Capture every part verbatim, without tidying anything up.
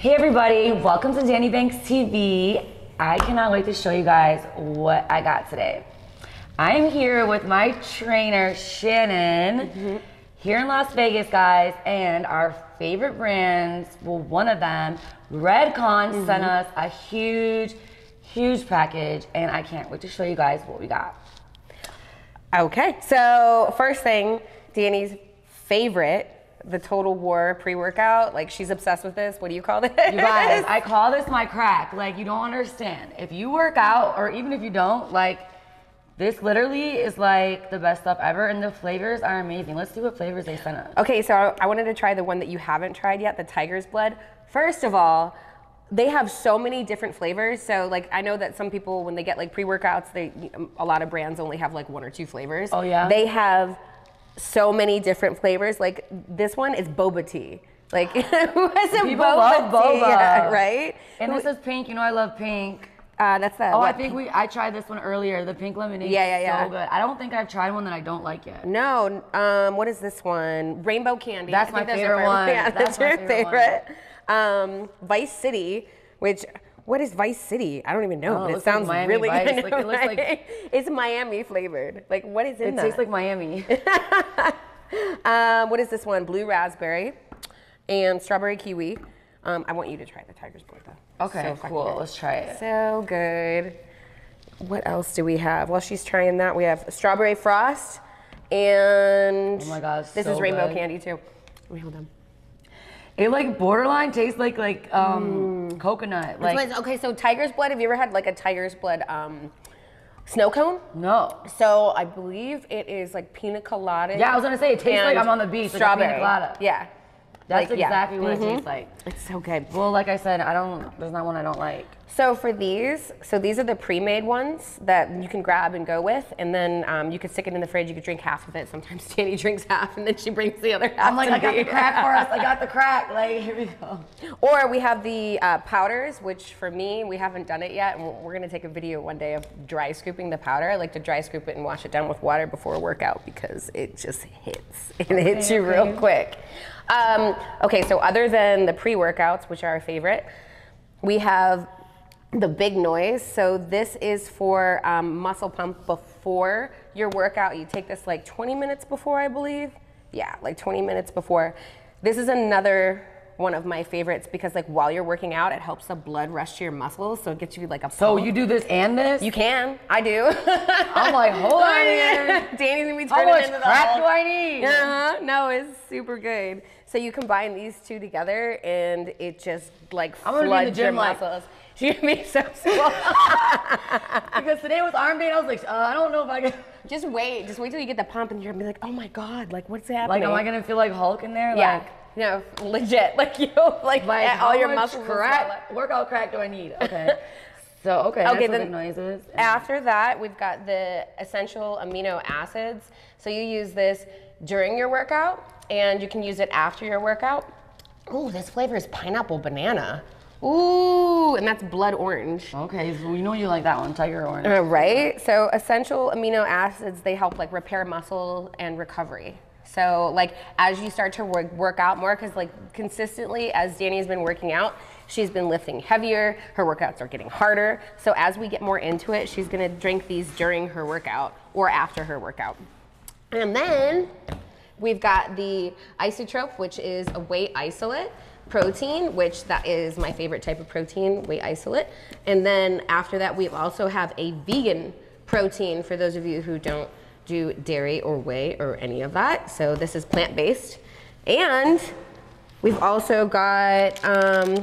Hey everybody, welcome to Danii Banks T V. I cannot wait to show you guys what I got today. I am here with my trainer, Shannon, mm-hmm. here in Las Vegas, guys, and our favorite brands, well, one of them, Redcon, mm-hmm. sent us a huge, huge package, and I can't wait to show you guys what we got. Okay, so first thing, Danii's favorite, the Total War pre-workout. Like, she's obsessed with this. What do you call this? You guys, I call this my crack. Like, you don't understand. If you work out, or even if you don't, like, this literally is like the best stuff ever, and the flavors are amazing. Let's see what flavors they sent us. Okay, so I, I wanted to try the one that you haven't tried yet, the Tiger's Blood. First of all, they have so many different flavors. So, like, I know that some people, when they get, like, pre-workouts, they a lot of brands only have, like, one or two flavors. Oh, yeah? They have so many different flavors. Like, this one is boba tea. Like, who hasn't people boba love boba. Tea? Yeah, right? And who, this is pink. You know I love pink. Uh, that's that. Oh, what? I think we. I tried this one earlier. The pink lemonade. Yeah, yeah, yeah. So good. I don't think I've tried one that I don't like yet. No. Um, what is this one? Rainbow candy. That's my favorite, favorite one. Yeah, that's, that's your favorite. favorite. Um, Vice City, which. What is Vice City? I don't even know, oh, but it, it sounds like really Vice. Good. Like, it looks like it's Miami flavored. Like, what is in it that? It tastes like Miami. um, what is this one? Blue raspberry and strawberry kiwi. Um, I want you to try the Tiger's Blood though. Okay, so cool. Good. Let's try it. So good. What else do we have? While she's trying that, we have strawberry frost and oh my gosh, this so is rainbow good. Candy too. Let me hold on. It like borderline tastes like like um, mm. coconut. Like, was, okay, so Tiger's Blood. Have you ever had like a Tiger's Blood um, snow cone? No. So I believe it is like pina colada. Yeah, I was gonna say it tastes like I'm on the beach. Strawberry. Like pina colada. Yeah. That's like, exactly yeah. what mm-hmm. it tastes like. It's so good. Well, like I said, I don't. There's not one I don't like. So for these, so these are the pre-made ones that you can grab and go with, and then um, you can stick it in the fridge. You can drink half of it. Sometimes Danii drinks half, and then she brings the other half. I'm like, to I got me. the crack for us. I got the crack. Like, here we go. Or we have the uh, powders, which for me, we haven't done it yet, and we're gonna take a video one day of dry scooping the powder. I like to dry scoop it and wash it down with water before a workout because it just hits. It okay, hits you okay. real quick. Um, okay, so other than the pre-workouts, which are our favorite, we have the Big Noise. So this is for um, muscle pump before your workout. You take this like twenty minutes before, I believe. Yeah, like twenty minutes before. This is another one of my favorites because like while you're working out, it helps the blood rush to your muscles, so it gets you like a pump. So you do this and this? You can. I do. I'm like, hold on here. Danii's gonna be turning into the whole. How much crap do I need? Uh-huh. No, it's super good. So you combine these two together and it just like floods I'm gonna be in the gym your muscles. Like she's gonna be so small. Because today was arm day and I was like, uh, I don't know if I can. Just wait. Just wait till you get the pump and you're gonna be like, oh my God, like what's happening? Like, am I gonna feel like Hulk in there? Yeah. Like, no, legit. Like you, like, like at all your muscles. Crack, like, workout crack do I need? Okay. So okay. Okay. That's then the noises. After that, we've got the essential amino acids. So you use this during your workout, and you can use it after your workout. Ooh, this flavor is pineapple banana. Ooh, and that's blood orange. Okay, so we know you like that one, tiger orange. Uh, right. So essential amino acids, they help like repair muscle and recovery. So like as you start to work, work out more, because like consistently as Danii's been working out, she's been lifting heavier, her workouts are getting harder. So as we get more into it, she's gonna drink these during her workout or after her workout. And then we've got the Isotrop, which is a whey isolate protein, which that is my favorite type of protein, whey isolate. And then after that, we also have a vegan protein for those of you who don't do dairy or whey or any of that. So this is plant-based. And we've also got um,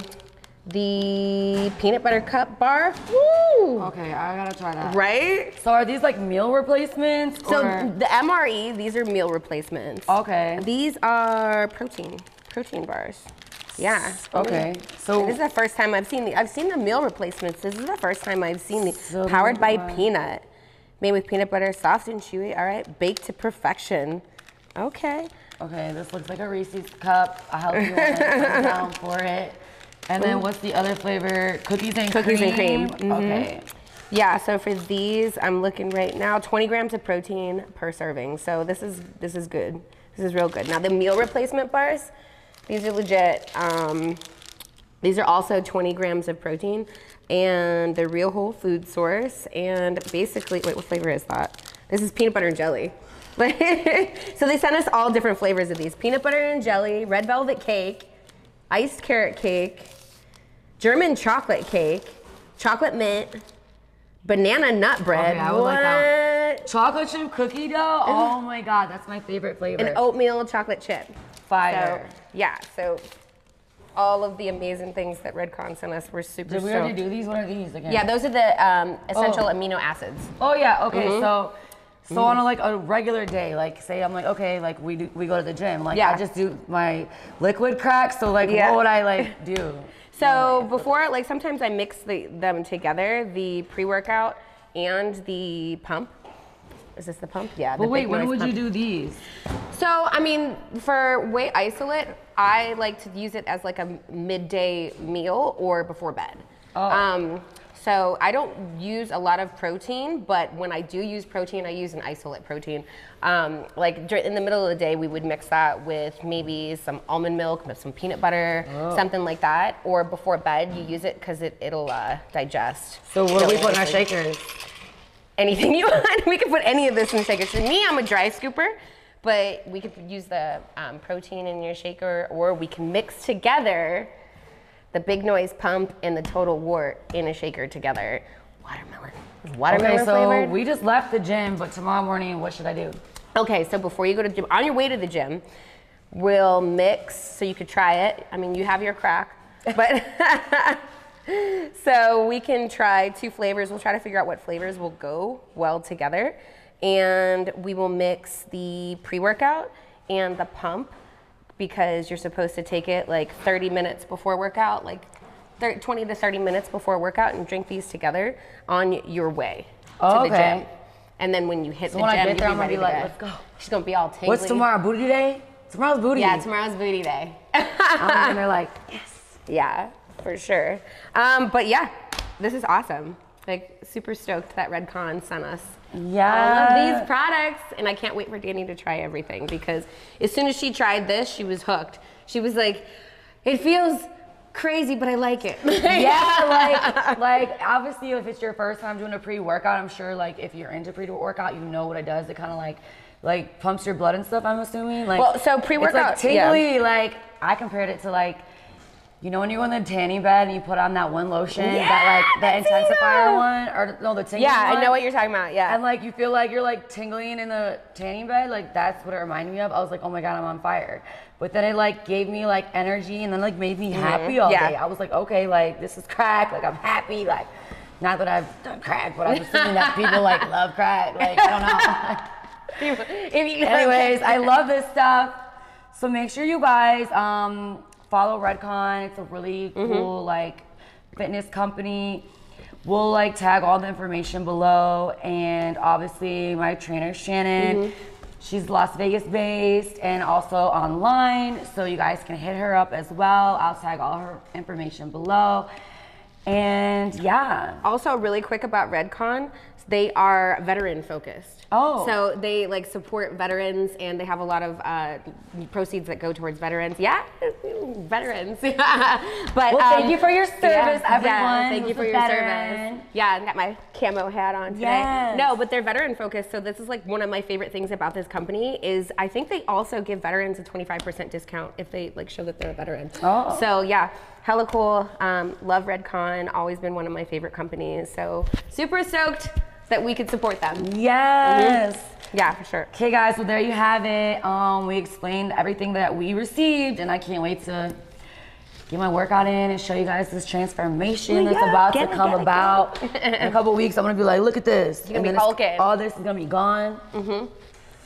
the peanut butter cup bar. Woo! Okay, I gotta try that. Right? So are these like meal replacements? So or? The M R E, these are meal replacements. Okay. These are protein, protein bars. Yeah. Okay. So this is the first time I've seen the, I've seen the meal replacements. This is the first time I've seen the so powered by God. peanut. Made with peanut butter, soft and chewy, all right, baked to perfection. Okay. Okay, this looks like a Reese's cup, a healthy one, I'm down for it. And then what's the other flavor? Cookies and Cookies cream? Cookies and cream. Mm-hmm. Okay. Yeah, so for these, I'm looking right now, twenty grams of protein per serving. So this is, this is good. This is real good. Now the meal replacement bars, these are legit. Um, These are also twenty grams of protein, and they're real whole food source. And basically, wait, what flavor is that? This is peanut butter and jelly. So they sent us all different flavors of these. Peanut butter and jelly, red velvet cake, iced carrot cake, German chocolate cake, chocolate mint, banana nut bread. Okay, I would what? Like that. Chocolate chip cookie dough? Oh my God, that's my favorite flavor. And oatmeal chocolate chip. Fire. So, yeah, so all of the amazing things that Redcon sent us were super stoked. Did we already do these? What are these again? Yeah, those are the um, essential oh. amino acids. Oh yeah, okay, mm-hmm. so. So mm-hmm. on a, like a regular day, like say I'm like, okay, like we do, we go to the gym, like yeah. I just do my liquid cracks. So like, yeah. what would I like do? So yeah. before, like sometimes I mix the, them together, the pre-workout and the pump. Is this the pump? Yeah. But wait, when would pump. you do these? So I mean, for whey isolate, I like to use it as like a midday meal or before bed. Oh. Um, So I don't use a lot of protein, but when I do use protein, I use an isolate protein. Um, like in the middle of the day, we would mix that with maybe some almond milk, some peanut butter, oh. something like that. Or before bed, you use it because it, it'll uh, digest. So what do we put in our shakers? Anything you want. We can put any of this in shakers. For me, I'm a dry scooper, but we could use the um, protein in your shaker, or we can mix together the Big Noise Pump and the Total War in a shaker together. Watermelon. Watermelon okay, so flavored. We just left the gym, but tomorrow morning, what should I do? Okay, so before you go to the gym, on your way to the gym, we'll mix, so you could try it. I mean, you have your crack, but so we can try two flavors. We'll try to figure out what flavors will go well together. And we will mix the pre-workout and the pump, because you're supposed to take it like thirty minutes before workout, like twenty to thirty minutes before workout, and drink these together on your way oh, to the okay. gym. And then when you hit so the when gym, I get there, I'm gonna be like, go. let's go. She's gonna be all tingly. What's tomorrow, booty day? Tomorrow's booty day. Yeah, tomorrow's booty day. um, and they're like, yes. Yeah, for sure. Um, but yeah, this is awesome. Like, super stoked that Redcon sent us yeah. all of these products. And I can't wait for Danii to try everything, because as soon as she tried this, she was hooked. She was like, it feels crazy, but I like it. yeah, like, like obviously if it's your first time doing a pre-workout, I'm sure like if you're into pre-workout, you know what it does. It kind of like, like pumps your blood and stuff, I'm assuming. Like, well, so pre-workout, it's like tingly, yeah. like I compared it to like, you know when you're on the tanning bed and you put on that one lotion, yeah, that like that intensifier one, or no, the tingling yeah, one. I know what you're talking about, yeah. And like you feel like you're like tingling in the tanning bed, like that's what it reminded me of. I was like, oh my God, I'm on fire. But then it like gave me like energy, and then like made me happy mm-hmm. all yeah. day. I was like, okay, like this is crack, like I'm happy, like not that I've done crack, but I'm assuming that people like love crack, like I don't know. if you Anyways, I love this stuff. So make sure you guys, um, follow Redcon. It's a really mm-hmm. cool like fitness company. We'll like tag all the information below, and obviously my trainer Shannon, mm-hmm. she's Las Vegas based and also online, so you guys can hit her up as well. I'll tag all her information below. And yeah. Also really quick about Redcon, they are veteran focused. Oh. So they like support veterans, and they have a lot of uh, proceeds that go towards veterans. Yeah, veterans. but well, um, thank you for your service, yeah, everyone. Yeah, thank you for your veteran. service. Yeah, I got my camo hat on today. Yes. No, but they're veteran focused. So this is like one of my favorite things about this company is I think they also give veterans a twenty-five percent discount if they like show that they're a veteran. Oh. So yeah, hella cool. Um, love Redcon. Always been one of my favorite companies. So super stoked that we could support them. Yes. Mm-hmm. Yeah, for sure. Okay guys, well there you have it. Um, we explained everything that we received, and I can't wait to get my workout in and show you guys this transformation yeah, that's about to come it, about. It, it. In a couple weeks, I'm gonna be like, look at this. You're gonna and be hulking. All this is gonna be gone. Mm-hmm.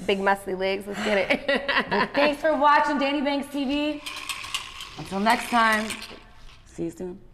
Big muscly legs, let's get it. Well, thanks for watching Danii Banks T V. Until next time, see you soon.